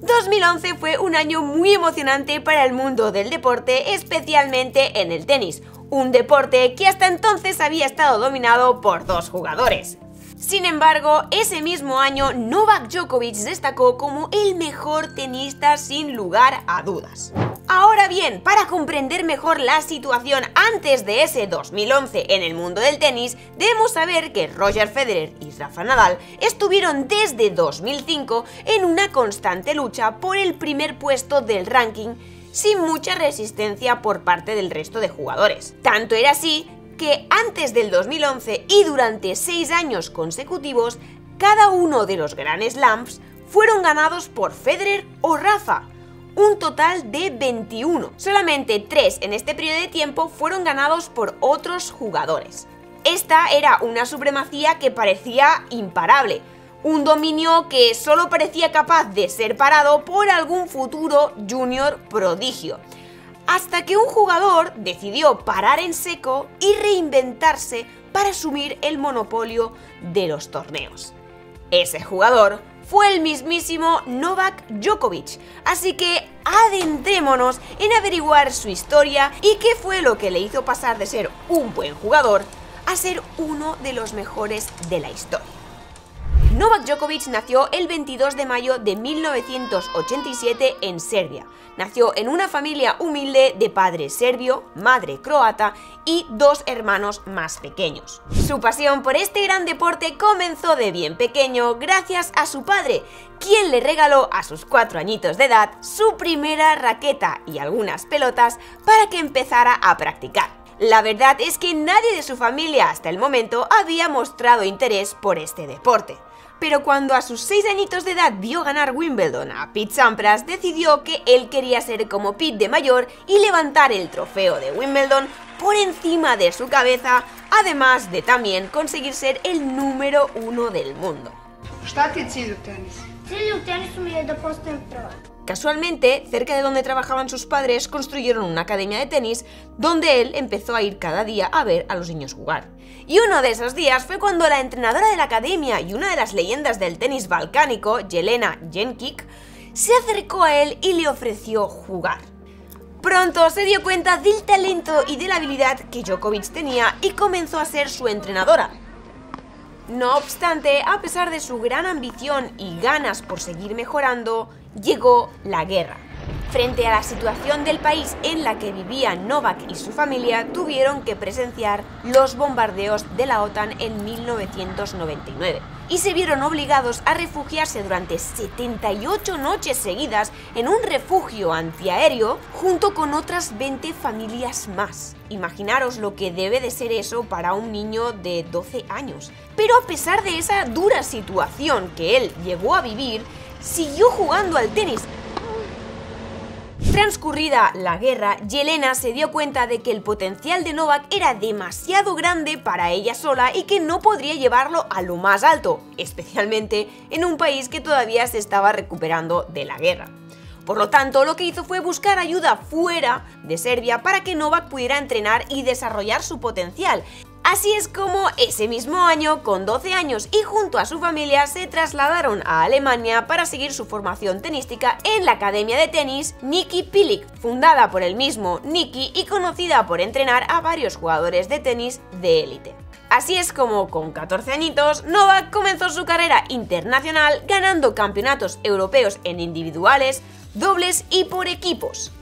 2011 fue un año muy emocionante para el mundo del deporte, especialmente en el tenis, un deporte que hasta entonces había estado dominado por dos jugadores. Sin embargo, ese mismo año Novak Djokovic destacó como el mejor tenista sin lugar a dudas. Ahora bien, para comprender mejor la situación antes de ese 2011 en el mundo del tenis, debemos saber que Roger Federer y Rafa Nadal estuvieron desde 2005 en una constante lucha por el primer puesto del ranking sin mucha resistencia por parte del resto de jugadores. Tanto era así que antes del 2011 y durante 6 años consecutivos, cada uno de los Grand Slams fueron ganados por Federer o Rafa, un total de 21. Solamente 3 en este periodo de tiempo fueron ganados por otros jugadores. Esta era una supremacía que parecía imparable, un dominio que solo parecía capaz de ser parado por algún futuro junior prodigio. Hasta que un jugador decidió parar en seco y reinventarse para asumir el monopolio de los torneos. Ese jugador fue el mismísimo Novak Djokovic, así que adentrémonos en averiguar su historia y qué fue lo que le hizo pasar de ser un buen jugador a ser uno de los mejores de la historia. Novak Djokovic nació el 22 de mayo de 1987 en Serbia. Nació en una familia humilde de padre serbio, madre croata y 2 hermanos más pequeños. Su pasión por este gran deporte comenzó de bien pequeño gracias a su padre, quien le regaló a sus 4 añitos de edad su primera raqueta y algunas pelotas para que empezara a practicar. La verdad es que nadie de su familia hasta el momento había mostrado interés por este deporte. Pero cuando a sus 6 añitos de edad vio ganar Wimbledon a Pete Sampras, decidió que él quería ser como Pete de mayor y levantar el trofeo de Wimbledon por encima de su cabeza, además de también conseguir ser el número 1 del mundo. ¿Qué es el tenis? El tenis es ser pro. Casualmente, cerca de donde trabajaban sus padres, construyeron una academia de tenis donde él empezó a ir cada día a ver a los niños jugar. Y uno de esos días fue cuando la entrenadora de la academia y una de las leyendas del tenis balcánico, Jelena Genčić, se acercó a él y le ofreció jugar. Pronto se dio cuenta del talento y de la habilidad que Djokovic tenía y comenzó a ser su entrenadora. No obstante, a pesar de su gran ambición y ganas por seguir mejorando, llegó la guerra. Frente a la situación del país en la que vivía Novak y su familia, tuvieron que presenciar los bombardeos de la OTAN en 1999 y se vieron obligados a refugiarse durante 78 noches seguidas en un refugio antiaéreo junto con otras 20 familias más. Imaginaros lo que debe de ser eso para un niño de 12 años. Pero a pesar de esa dura situación que él llegó a vivir, siguió jugando al tenis. Transcurrida la guerra, Jelena se dio cuenta de que el potencial de Novak era demasiado grande para ella sola y que no podría llevarlo a lo más alto, especialmente en un país que todavía se estaba recuperando de la guerra. Por lo tanto, lo que hizo fue buscar ayuda fuera de Serbia para que Novak pudiera entrenar y desarrollar su potencial. Así es como ese mismo año, con 12 años y junto a su familia, se trasladaron a Alemania para seguir su formación tenística en la academia de tenis Nicky Pilic, fundada por el mismo Nicky y conocida por entrenar a varios jugadores de tenis de élite. Así es como, con 14 añitos, Novak comenzó su carrera internacional ganando campeonatos europeos en individuales, dobles y por equipos.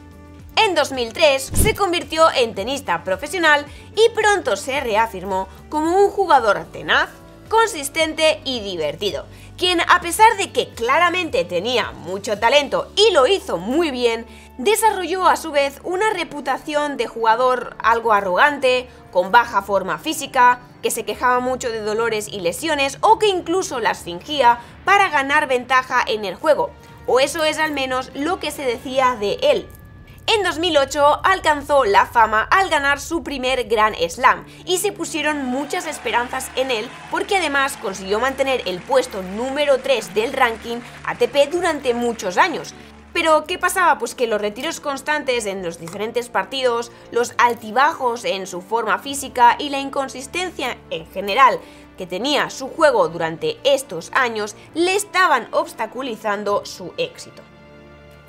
En 2003 se convirtió en tenista profesional y pronto se reafirmó como un jugador tenaz, consistente y divertido, quien a pesar de que claramente tenía mucho talento y lo hizo muy bien, desarrolló a su vez una reputación de jugador algo arrogante, con baja forma física, que se quejaba mucho de dolores y lesiones o que incluso las fingía para ganar ventaja en el juego, o eso es al menos lo que se decía de él. En 2008 alcanzó la fama al ganar su primer Grand Slam y se pusieron muchas esperanzas en él porque además consiguió mantener el puesto número 3 del ranking ATP durante muchos años. Pero ¿qué pasaba? Pues que los retiros constantes en los diferentes partidos, los altibajos en su forma física y la inconsistencia en general que tenía su juego durante estos años le estaban obstaculizando su éxito.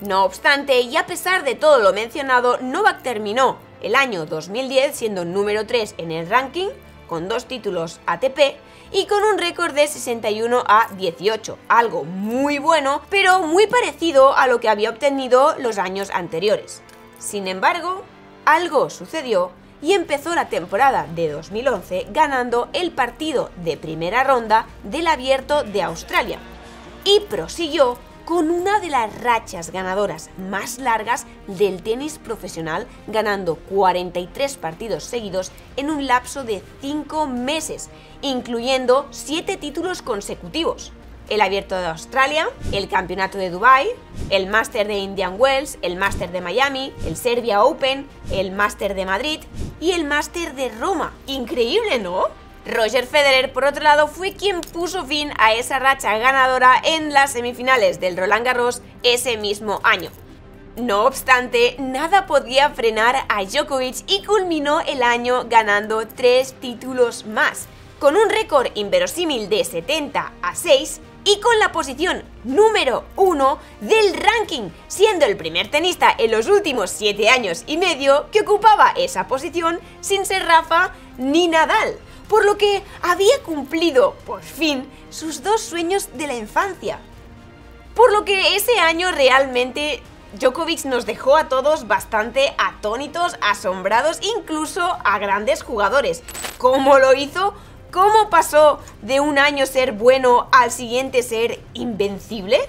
No obstante, y a pesar de todo lo mencionado, Novak terminó el año 2010 siendo número 3 en el ranking, con 2 títulos ATP y con un récord de 61-18, algo muy bueno, pero muy parecido a lo que había obtenido los años anteriores. Sin embargo, algo sucedió y empezó la temporada de 2011 ganando el partido de primera ronda del Abierto de Australia y prosiguió con una de las rachas ganadoras más largas del tenis profesional, ganando 43 partidos seguidos en un lapso de 5 meses, incluyendo 7 títulos consecutivos. El Abierto de Australia, el Campeonato de Dubai, el Máster de Indian Wells, el Máster de Miami, el Serbia Open, el Máster de Madrid y el Máster de Roma. Increíble, ¿no? Roger Federer, por otro lado, fue quien puso fin a esa racha ganadora en las semifinales del Roland Garros ese mismo año. No obstante, nada podía frenar a Djokovic y culminó el año ganando 3 títulos más, con un récord inverosímil de 70-6 y con la posición número 1 del ranking, siendo el primer tenista en los últimos 7 años y medio que ocupaba esa posición sin ser Rafa ni Nadal. Por lo que había cumplido, por fin, sus 2 sueños de la infancia. Por lo que ese año realmente Djokovic nos dejó a todos bastante atónitos, asombrados, incluso a grandes jugadores. ¿Cómo lo hizo? ¿Cómo pasó de un año ser bueno al siguiente ser invencible?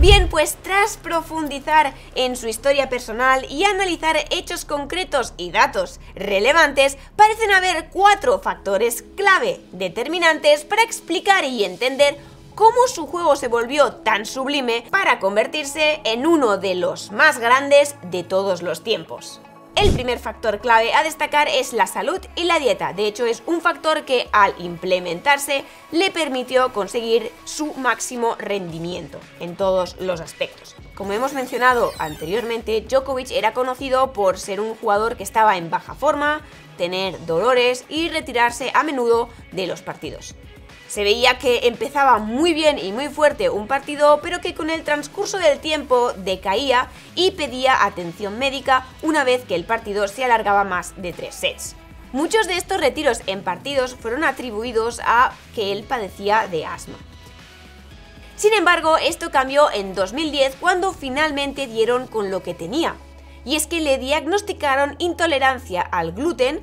Bien, pues tras profundizar en su historia personal y analizar hechos concretos y datos relevantes, parecen haber 4 factores clave determinantes para explicar y entender cómo su juego se volvió tan sublime para convertirse en uno de los más grandes de todos los tiempos. El primer factor clave a destacar es la salud y la dieta. De hecho, es un factor que al implementarse le permitió conseguir su máximo rendimiento en todos los aspectos. Como hemos mencionado anteriormente, Djokovic era conocido por ser un jugador que estaba en baja forma, tener dolores y retirarse a menudo de los partidos. Se veía que empezaba muy bien y muy fuerte un partido, pero que con el transcurso del tiempo decaía y pedía atención médica una vez que el partido se alargaba más de 3 sets. Muchos de estos retiros en partidos fueron atribuidos a que él padecía de asma. Sin embargo, esto cambió en 2010 cuando finalmente dieron con lo que tenía, y es que le diagnosticaron intolerancia al gluten,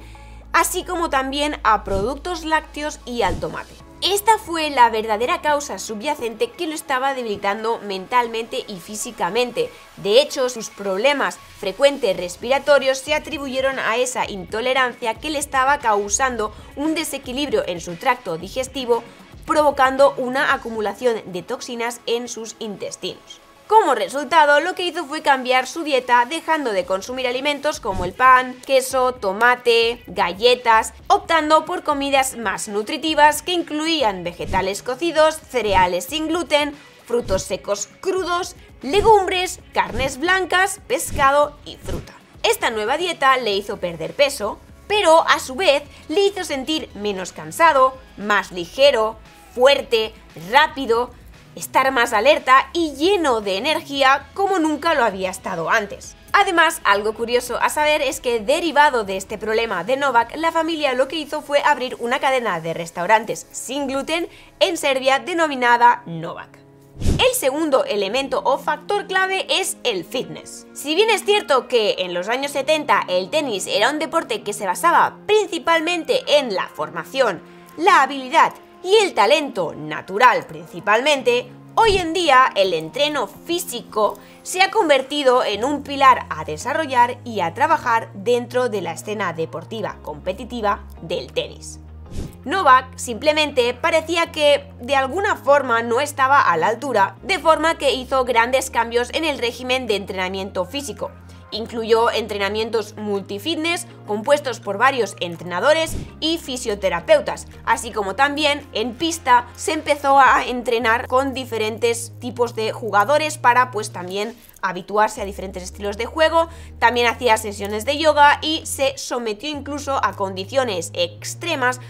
así como también a productos lácteos y al tomate. Esta fue la verdadera causa subyacente que lo estaba debilitando mentalmente y físicamente. De hecho, sus problemas frecuentes respiratorios se atribuyeron a esa intolerancia que le estaba causando un desequilibrio en su tracto digestivo, provocando una acumulación de toxinas en sus intestinos. Como resultado, lo que hizo fue cambiar su dieta, dejando de consumir alimentos como el pan, queso, tomate, galletas, optando por comidas más nutritivas que incluían vegetales cocidos, cereales sin gluten, frutos secos crudos, legumbres, carnes blancas, pescado y fruta. Esta nueva dieta le hizo perder peso, pero a su vez le hizo sentir menos cansado, más ligero, fuerte, rápido, estar más alerta y lleno de energía como nunca lo había estado antes. Además, algo curioso a saber es que derivado de este problema de Novak, la familia lo que hizo fue abrir una cadena de restaurantes sin gluten en Serbia denominada Novak. El segundo elemento o factor clave es el fitness. Si bien es cierto que en los años 70 el tenis era un deporte que se basaba principalmente en la formación, la habilidad y el talento natural principalmente, hoy en día el entreno físico se ha convertido en un pilar a desarrollar y a trabajar dentro de la escena deportiva competitiva del tenis. Novak simplemente parecía que de alguna forma no estaba a la altura, de forma que hizo grandes cambios en el régimen de entrenamiento físico. Incluyó entrenamientos multifitness compuestos por varios entrenadores y fisioterapeutas, así como también en pista se empezó a entrenar con diferentes tipos de jugadores para pues también habituarse a diferentes estilos de juego, también hacía sesiones de yoga y se sometió incluso a condiciones extremas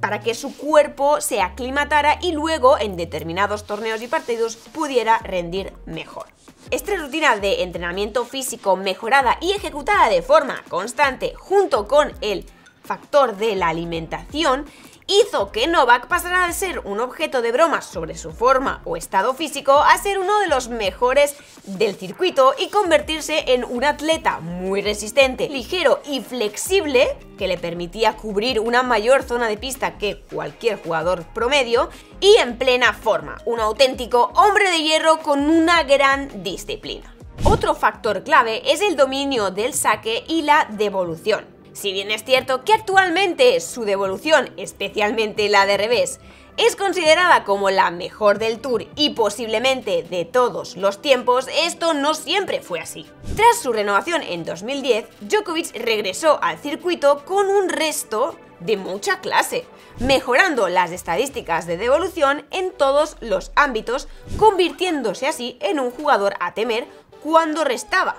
para que su cuerpo se aclimatara y luego en determinados torneos y partidos pudiera rendir mejor. Esta rutina de entrenamiento físico mejorada y ejecutada de forma constante junto con el factor de la alimentación hizo que Novak pasara de ser un objeto de bromas sobre su forma o estado físico a ser uno de los mejores del circuito y convertirse en un atleta muy resistente, ligero y flexible, que le permitía cubrir una mayor zona de pista que cualquier jugador promedio, y en plena forma, un auténtico hombre de hierro con una gran disciplina. Otro factor clave es el dominio del saque y la devolución. Si bien es cierto que actualmente su devolución, especialmente la de revés, es considerada como la mejor del Tour y posiblemente de todos los tiempos, esto no siempre fue así. Tras su renovación en 2010, Djokovic regresó al circuito con un resto de mucha clase, mejorando las estadísticas de devolución en todos los ámbitos, convirtiéndose así en un jugador a temer cuando restaba,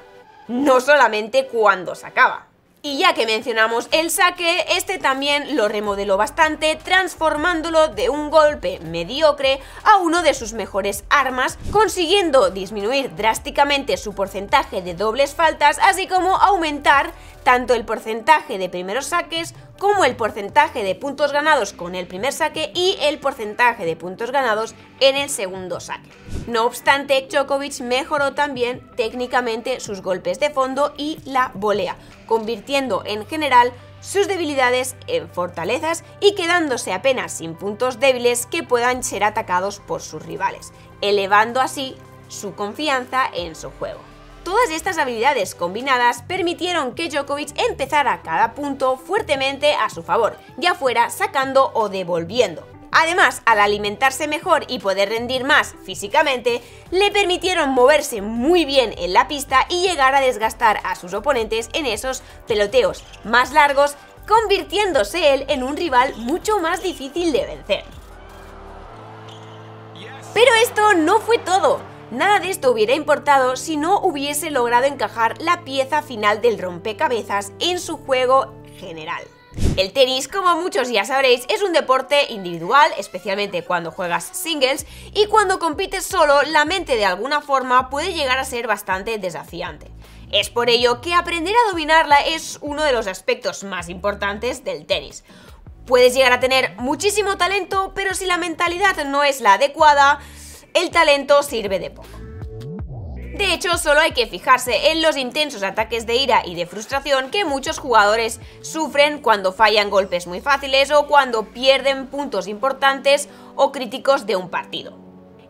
no solamente cuando sacaba. Y ya que mencionamos el saque, este también lo remodeló bastante, transformándolo de un golpe mediocre a uno de sus mejores armas, consiguiendo disminuir drásticamente su porcentaje de dobles faltas, así como aumentar tanto el porcentaje de primeros saques como el porcentaje de puntos ganados con el primer saque y el porcentaje de puntos ganados en el segundo saque. No obstante, Djokovic mejoró también técnicamente sus golpes de fondo y la volea, convirtiendo en general sus debilidades en fortalezas y quedándose apenas sin puntos débiles que puedan ser atacados por sus rivales, elevando así su confianza en su juego. Todas estas habilidades combinadas permitieron que Djokovic empezara cada punto fuertemente a su favor, ya fuera sacando o devolviendo. Además, al alimentarse mejor y poder rendir más físicamente, le permitieron moverse muy bien en la pista y llegar a desgastar a sus oponentes en esos peloteos más largos, convirtiéndose él en un rival mucho más difícil de vencer. Pero esto no fue todo. Nada de esto hubiera importado si no hubiese logrado encajar la pieza final del rompecabezas en su juego general. El tenis, como muchos ya sabréis, es un deporte individual, especialmente cuando juegas singles, y cuando compites solo, la mente de alguna forma puede llegar a ser bastante desafiante. Es por ello que aprender a dominarla es uno de los aspectos más importantes del tenis. Puedes llegar a tener muchísimo talento, pero si la mentalidad no es la adecuada, el talento sirve de poco. De hecho, solo hay que fijarse en los intensos ataques de ira y de frustración que muchos jugadores sufren cuando fallan golpes muy fáciles o cuando pierden puntos importantes o críticos de un partido.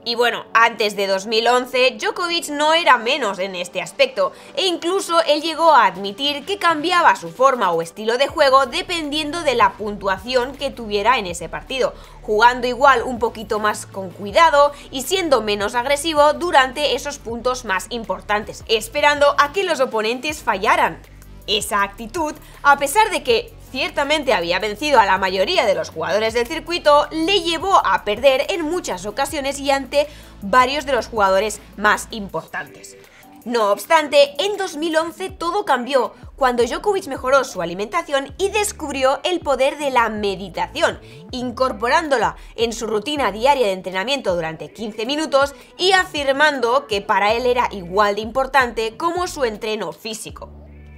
Y bueno, antes de 2011, Djokovic no era menos en este aspecto, e incluso él llegó a admitir que cambiaba su forma o estilo de juego dependiendo de la puntuación que tuviera en ese partido, jugando igual un poquito más con cuidado y siendo menos agresivo durante esos puntos más importantes, esperando a que los oponentes fallaran. Esa actitud, a pesar de que ciertamente había vencido a la mayoría de los jugadores del circuito, le llevó a perder en muchas ocasiones y ante varios de los jugadores más importantes. No obstante, en 2011 todo cambió, cuando Djokovic mejoró su alimentación y descubrió el poder de la meditación, incorporándola en su rutina diaria de entrenamiento durante 15 minutos y afirmando que para él era igual de importante como su entreno físico.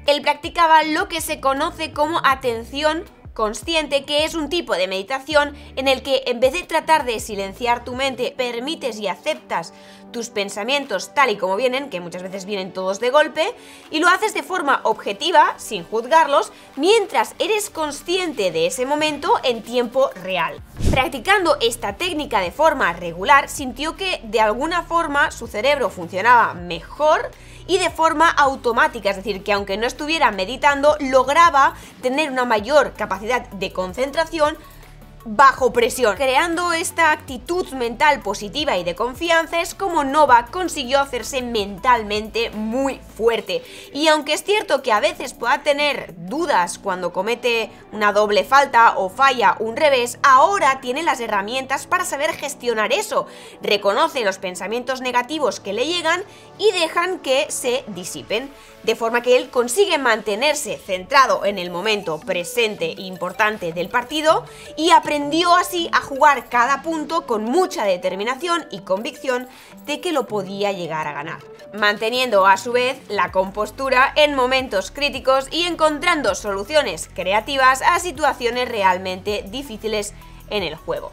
Él practicaba lo que se conoce como atención consciente, que es un tipo de meditación en el que, en vez de tratar de silenciar tu mente, permites y aceptas tus pensamientos tal y como vienen, que muchas veces vienen todos de golpe, y lo haces de forma objetiva, sin juzgarlos, mientras eres consciente de ese momento en tiempo real. Practicando esta técnica de forma regular, sintió que de alguna forma su cerebro funcionaba mejor y de forma automática, es decir, que aunque no estuviera meditando, lograba tener una mayor capacidad de concentración bajo presión. Creando esta actitud mental positiva y de confianza es como Novak consiguió hacerse mentalmente muy fuerte. Y aunque es cierto que a veces pueda tener dudas cuando comete una doble falta o falla un revés, ahora tiene las herramientas para saber gestionar eso. Reconoce los pensamientos negativos que le llegan y dejan que se disipen, de forma que él consigue mantenerse centrado en el momento presente e importante del partido y aprender aprendió así a jugar cada punto con mucha determinación y convicción de que lo podía llegar a ganar, manteniendo a su vez la compostura en momentos críticos y encontrando soluciones creativas a situaciones realmente difíciles en el juego.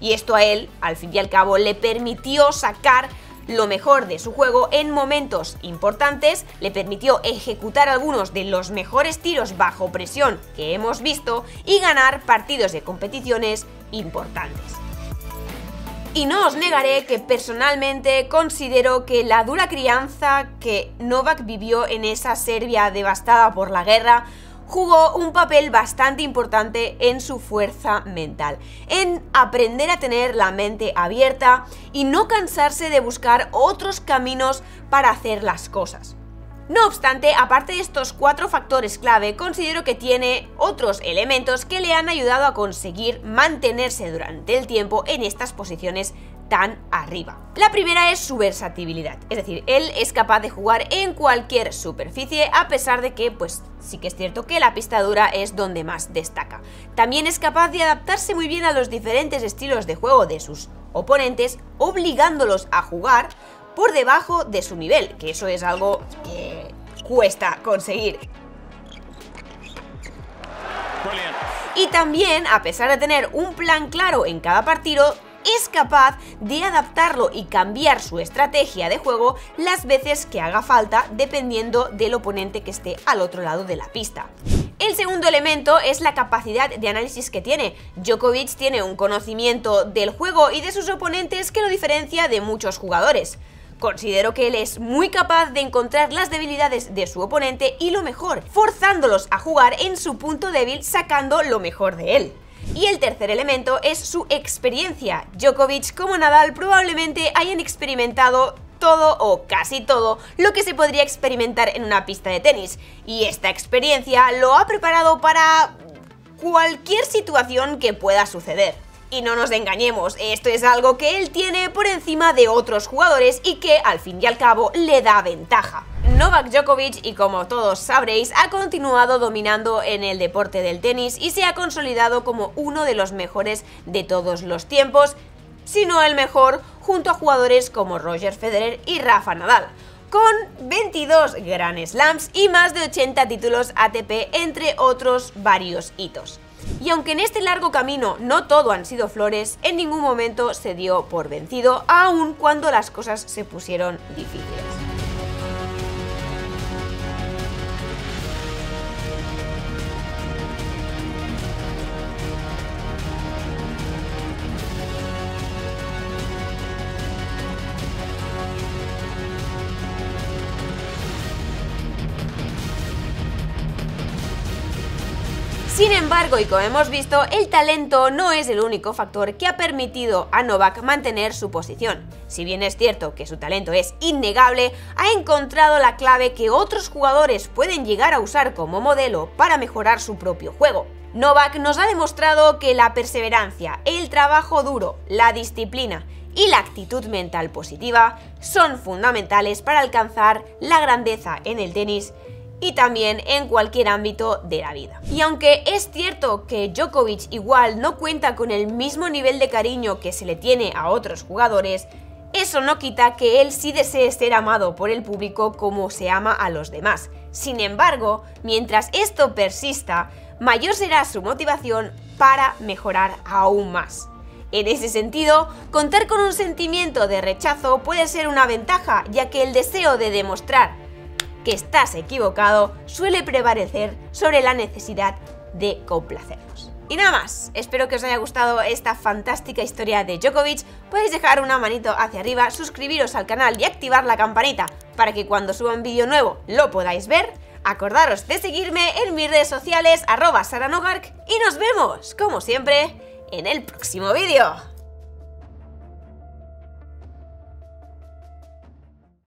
Y esto a él, al fin y al cabo, le permitió sacar lo mejor de su juego en momentos importantes, le permitió ejecutar algunos de los mejores tiros bajo presión que hemos visto y ganar partidos de competiciones importantes. Y no os negaré que personalmente considero que la dura crianza que Novak vivió en esa Serbia devastada por la guerra jugó un papel bastante importante en su fuerza mental, en aprender a tener la mente abierta y no cansarse de buscar otros caminos para hacer las cosas. No obstante, aparte de estos 4 factores clave, considero que tiene otros elementos que le han ayudado a conseguir mantenerse durante el tiempo en estas posiciones tan arriba. La primera es su versatilidad, es decir, él es capaz de jugar en cualquier superficie a pesar de que, pues sí que es cierto que la pista dura es donde más destaca. También es capaz de adaptarse muy bien a los diferentes estilos de juego de sus oponentes, obligándolos a jugar por debajo de su nivel, que eso es algo que cuesta conseguir. Y también, a pesar de tener un plan claro en cada partido, es capaz de adaptarlo y cambiar su estrategia de juego las veces que haga falta dependiendo del oponente que esté al otro lado de la pista. El segundo elemento es la capacidad de análisis que tiene. Djokovic tiene un conocimiento del juego y de sus oponentes que lo diferencia de muchos jugadores. Considero que él es muy capaz de encontrar las debilidades de su oponente y lo mejor, forzándolos a jugar en su punto débil sacando lo mejor de él. Y el tercer elemento es su experiencia. Djokovic, como Nadal, probablemente hayan experimentado todo o casi todo lo que se podría experimentar en una pista de tenis. Y esta experiencia lo ha preparado para cualquier situación que pueda suceder. Y no nos engañemos, esto es algo que él tiene por encima de otros jugadores y que, al fin y al cabo, le da ventaja. Novak Djokovic, y como todos sabréis, ha continuado dominando en el deporte del tenis y se ha consolidado como uno de los mejores de todos los tiempos, si no el mejor, junto a jugadores como Roger Federer y Rafa Nadal, con 22 Grand Slams y más de 80 títulos ATP, entre otros varios hitos. Y aunque en este largo camino no todo han sido flores, en ningún momento se dio por vencido, aun cuando las cosas se pusieron difíciles. Sin embargo, y como hemos visto, el talento no es el único factor que ha permitido a Novak mantener su posición. Si bien es cierto que su talento es innegable, ha encontrado la clave que otros jugadores pueden llegar a usar como modelo para mejorar su propio juego. Novak nos ha demostrado que la perseverancia, el trabajo duro, la disciplina y la actitud mental positiva son fundamentales para alcanzar la grandeza en el tenis y también en cualquier ámbito de la vida. Y aunque es cierto que Djokovic igual no cuenta con el mismo nivel de cariño que se le tiene a otros jugadores, eso no quita que él sí desee ser amado por el público como se ama a los demás. Sin embargo, mientras esto persista, mayor será su motivación para mejorar aún más. En ese sentido, contar con un sentimiento de rechazo puede ser una ventaja, ya que el deseo de demostrar que estás equivocado suele prevalecer sobre la necesidad de complacernos. Y nada más, espero que os haya gustado esta fantástica historia de Djokovic. Podéis dejar una manito hacia arriba, suscribiros al canal y activar la campanita para que cuando suba un vídeo nuevo lo podáis ver. Acordaros de seguirme en mis redes sociales @saranogark y nos vemos, como siempre, en el próximo vídeo.